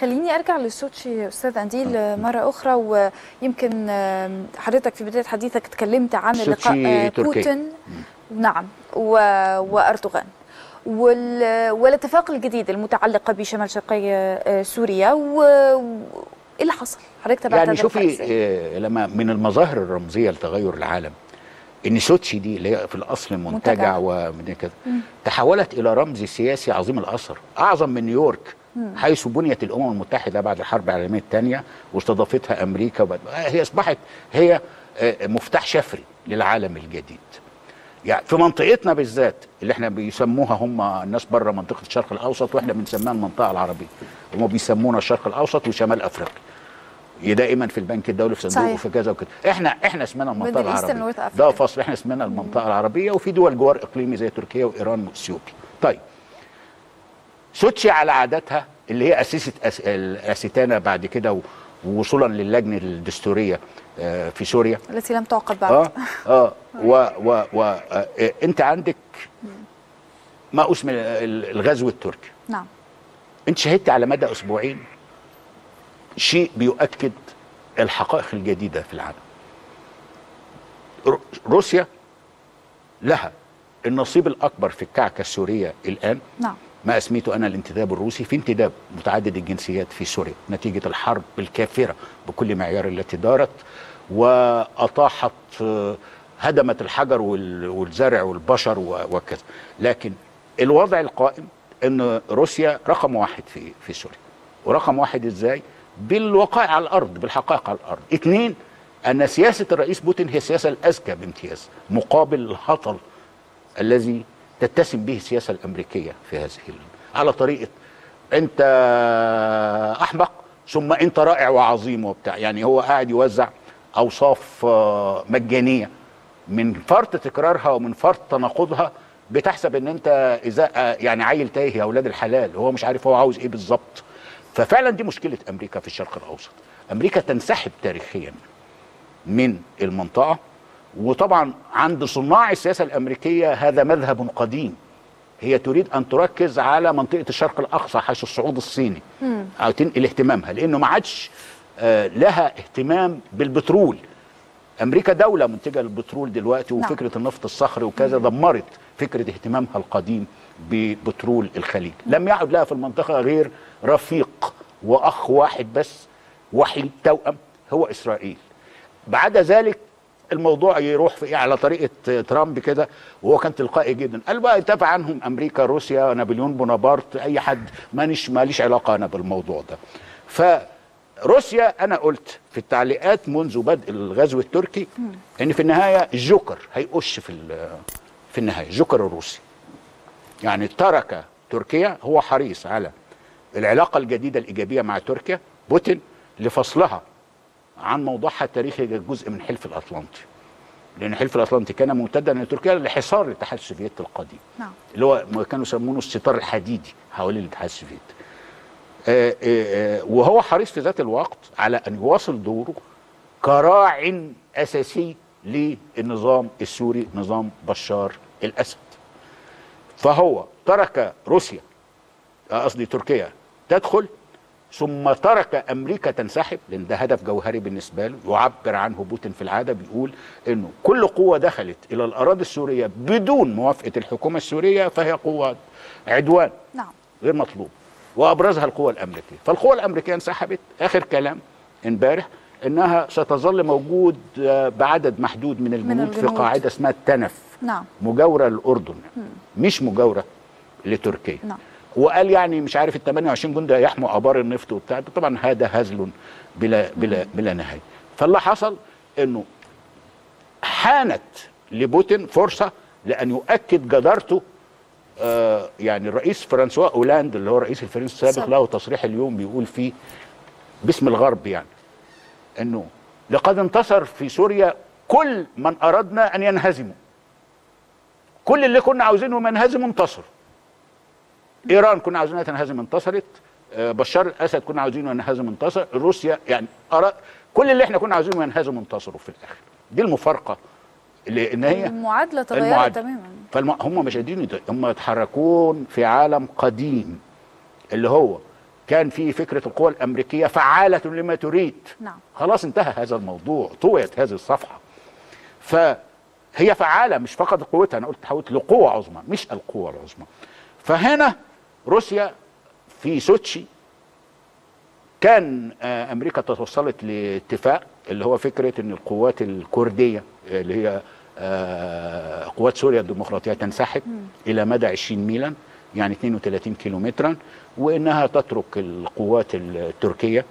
خليني أرجع لسوتشي أستاذ أنديل مرة أخرى، ويمكن حضرتك في بداية حديثك تكلمت عن لقاء بوتين نعم وأرتوغن والاتفاق الجديد المتعلقة بشمال شرقي سوريا، وإيه اللي حصل حضرتك بعد يعني شوفي لما من المظاهر الرمزية لتغير العالم إن سوتشي دي اللي هي في الأصل منتجع ومن كده تحولت إلى رمز سياسي عظيم الأثر، أعظم من نيويورك حيث بنيت الامم المتحده بعد الحرب العالميه الثانيه واستضافتها امريكا هي اصبحت هي مفتاح شفري للعالم الجديد. يعني في منطقتنا بالذات اللي احنا بيسموها هم الناس بره منطقه الشرق الاوسط واحنا بنسميها المنطقه العربيه، هم بيسمونا الشرق الاوسط وشمال افريقيا. دائما في البنك الدولي في صندوق وفي كذا وكذا، احنا اسمنا المنطقه العربيه. ده فصل احنا اسمنا المنطقه العربيه وفي دول جوار اقليمي زي تركيا وايران واثيوبيا. طيب سوتشي على عاداتها اللي هي اسست الاستانه بعد كده ووصولا للجنه الدستوريه في سوريا التي لم تعقد بعد انت عندك ما اسم الغزو التركي. نعم انت شهدت على مدى اسبوعين شيء بيؤكد الحقائق الجديده في العالم. روسيا لها النصيب الاكبر في الكعكه السوريه الان. نعم ما اسميته انا الانتداب الروسي، في انتداب متعدد الجنسيات في سوريا نتيجه الحرب الكافره بكل معيار التي دارت واطاحت هدمت الحجر والزرع والبشر وكذا. لكن الوضع القائم ان روسيا رقم واحد في سوريا، ورقم واحد ازاي؟ بالوقائع على الارض، بالحقائق على الارض. اثنين ان سياسه الرئيس بوتين هي السياسه الاذكى بامتياز مقابل الهطل الذي تتسم به السياسة الأمريكية في هذه على طريقة أنت أحمق ثم أنت رائع وعظيم وبتاع. يعني هو قاعد يوزع أوصاف مجانية من فرط تكرارها ومن فرط تناقضها، بتحسب أن أنت إذا يعني عيل تايه يا أولاد الحلال، هو مش عارف هو عاوز إيه بالظبط. ففعلا دي مشكلة أمريكا في الشرق الأوسط، أمريكا تنسحب تاريخيا من المنطقة. وطبعا عند صناع السياسة الأمريكية هذا مذهب قديم، هي تريد أن تركز على منطقة الشرق الأقصى حيث الصعود الصيني أو تنقل اهتمامها لأنه ما عادش لها اهتمام بالبترول. أمريكا دولة منتجة للبترول دلوقتي وفكرة النفط الصخري وكذا دمرت فكرة اهتمامها القديم ببترول الخليج. لم يعد لها في المنطقة غير رفيق وأخ واحد بس وحيد توأم هو إسرائيل. بعد ذلك الموضوع يروح في على طريقه ترامب كده وهو كان تلقائي جدا، قال بقى يدافع عنهم امريكا روسيا نابليون بونابارت اي حد ماليش علاقه انا بالموضوع ده. فروسيا انا قلت في التعليقات منذ بدء الغزو التركي ان في النهايه الجوكر هيقش في النهايه الجوكر الروسي. يعني ترك تركيا، هو حريص على العلاقه الجديده الايجابيه مع تركيا بوتين لفصلها عن موضوعها التاريخي جزء من حلف الاطلنطي، لان حلف الاطلنطي كان ممتدا لتركيا لحصار الاتحاد السوفيتي القديم. نعم اللي هو كانوا يسمونه الستار الحديدي حوالين الاتحاد السوفيتي. وهو حريص في ذات الوقت على ان يواصل دوره كراع اساسي للنظام السوري نظام بشار الاسد. فهو ترك روسيا قصدي تركيا تدخل، ثم ترك امريكا تنسحب لان ده هدف جوهري بالنسبه له. يعبر عنه بوتين في العاده بيقول انه كل قوه دخلت الى الاراضي السوريه بدون موافقه الحكومه السوريه فهي قوه عدوان نعم غير مطلوب، وابرزها القوه الامريكيه. فالقوه الامريكيه انسحبت، اخر كلام امبارح انها ستظل موجود بعدد محدود من الجنود في قاعده اسمها التنف نعم مجاوره للاردن مش مجاوره لتركيا نعم. وقال يعني مش عارف ال 28 جندي هيحموا ابار النفط وبتاع، طبعا هذا هزل بلا بلا بلا نهايه. فاللي حصل انه حانت لبوتين فرصه لان يؤكد جدارته. يعني الرئيس فرانسوا اولاند اللي هو الرئيس الفرنسي السابق له تصريح اليوم بيقول فيه باسم الغرب يعني انه لقد انتصر في سوريا كل من اردنا ان ينهزموا، كل اللي كنا عاوزينهم ينهزموا انتصروا. ايران كنا عاوزينها تنهزم انتصرت، بشار الاسد كنا عاوزينه ينهزم انتصر، روسيا يعني كل اللي احنا كنا عاوزينه ينهزم انتصروا في الاخر. دي المفارقه لان هي المعادله تغيرت تماما. فهم مش قادرين، هم يتحركون في عالم قديم اللي هو كان في فكرة القوى الأمريكية فعالة لما تريد. نعم. خلاص انتهى هذا الموضوع، طويت هذه الصفحة. فهي فعالة مش فقط قوتها، أنا قلت تحولت لقوة عظمى مش القوة العظمى. فهنا روسيا في سوتشي كان أمريكا توصلت لاتفاق اللي هو فكرة أن القوات الكردية اللي هي قوات سوريا الديمقراطيه تنسحب إلى مدى 20 ميلا يعني 32 كيلومترا، وإنها تترك القوات التركية.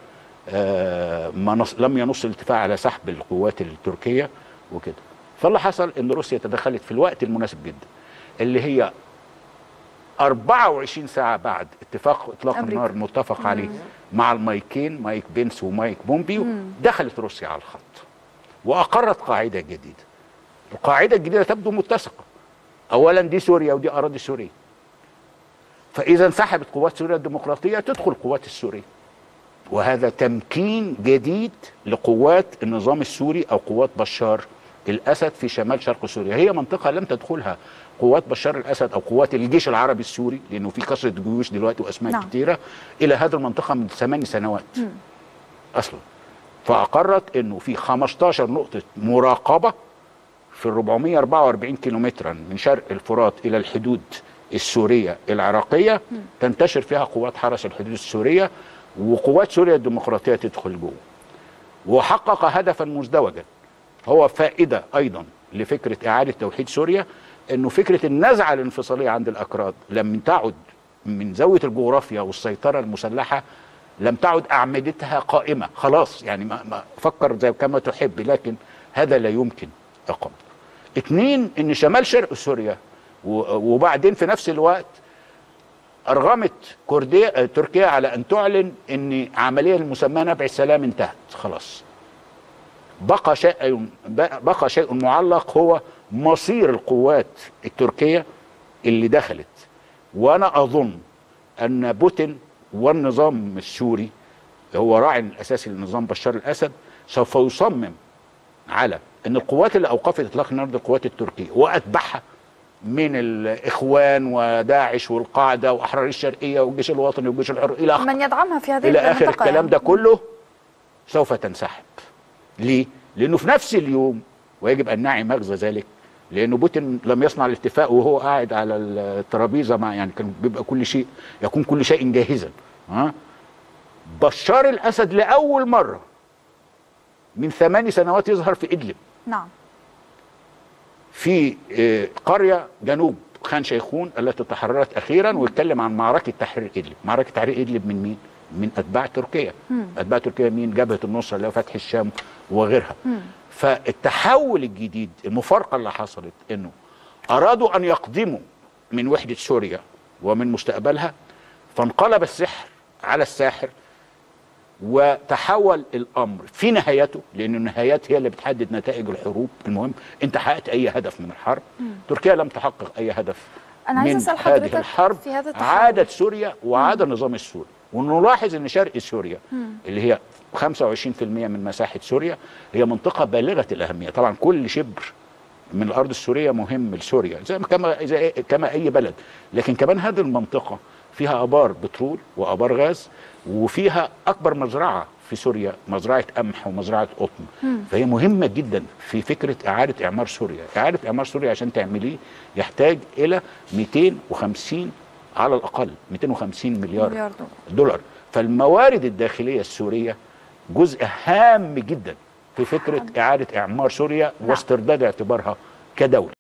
لم ينص الاتفاق على سحب القوات التركية وكده. فاللي حصل أن روسيا تدخلت في الوقت المناسب جدا اللي هي 24 ساعة بعد اتفاق إطلاق النار المتفق عليه مع المايكين، مايك بنس ومايك بومبيو. دخلت روسيا على الخط وأقرت قاعدة جديدة. القاعدة الجديدة تبدو متسقة، أولا دي سوريا ودي أراضي سوريا، فإذا انسحبت قوات سوريا الديمقراطية تدخل قوات السورية، وهذا تمكين جديد لقوات النظام السوري أو قوات بشار الأسد في شمال شرق سوريا. هي منطقة لم تدخلها قوات بشار الأسد أو قوات الجيش العربي السوري، لأنه في كثرة جيوش دلوقتي وأسماء كتيرة إلى هذه المنطقة من 8 سنوات أصلا. فأقرت أنه في 15 نقطة مراقبة في 444 كيلومترا من شرق الفرات إلى الحدود السورية العراقية تنتشر فيها قوات حرس الحدود السورية، وقوات سوريا الديمقراطية تدخل جوه. وحقق هدفا مزدوجا، هو فائدة أيضا لفكرة إعادة توحيد سوريا، أنه فكرة النزعة الانفصالية عند الأكراد لم تعد من زاوية الجغرافيا والسيطرة المسلحة، لم تعد أعمدتها قائمة خلاص، يعني ما فكر زي كما تحب، لكن هذا لا يمكن أقامه. 2 أن شمال شرق سوريا وبعدين في نفس الوقت أرغمت تركيا على أن تعلن أن عملية المسمى نبع السلام انتهت خلاص. بقى شيء معلق هو مصير القوات التركية اللي دخلت. وأنا أظن أن بوتين والنظام السوري هو راعن الأساسي لنظام بشار الأسد سوف يصمم على أن القوات اللي أوقفت إطلاق النار القوات التركية وأتبعها من الإخوان وداعش والقاعدة وأحرار الشرقية والجيش الوطني والجيش الحر إلى آخر من يدعمها في هذه المنطقة، إلى آخر الكلام ده كله سوف تنسحب. ليه؟ لأنه في نفس اليوم، ويجب أن نعي مغزى ذلك، لأنه بوتين لم يصنع الاتفاق وهو قاعد على الترابيزة مع، يعني كان بيبقى كل شيء جاهزا. بشار الأسد لأول مرة من 8 سنوات يظهر في إدلب. نعم. في قرية جنوب خان شيخون التي تحررت أخيرا، ويتكلم عن معركة تحرير إدلب. معركة تحرير إدلب من مين؟ من أتباع تركيا. أتباع تركيا مين؟ جبهة النصر اللي هو فتح الشام وغيرها. فالتحول الجديد، المفارقة اللي حصلت، أنه أرادوا أن يقدموا من وحدة سوريا ومن مستقبلها، فانقلب السحر على الساحر وتحول الأمر في نهايته، لأن النهايات هي اللي بتحدد نتائج الحروب. المهم أنت حققت أي هدف من الحرب، تركيا لم تحقق أي هدف من هذه الحرب. عادت سوريا وعاد النظام السوري. ونلاحظ أن شرق سوريا اللي هي 25% من مساحة سوريا هي منطقة بالغة الأهمية. طبعا كل شبر من الأرض السورية مهم لسوريا كما أي بلد، لكن كمان هذه المنطقة فيها آبار بترول وآبار غاز، وفيها أكبر مزرعة في سوريا، مزرعة قمح ومزرعة قطن. فهي مهمة جدا في فكرة إعادة إعمار سوريا. إعادة إعمار سوريا عشان تعمليه يحتاج إلى 250 على الأقل 250 مليار دولار. فالموارد الداخلية السورية جزء هام جدا في فكرة إعادة إعمار سوريا واسترداد اعتبارها كدولة.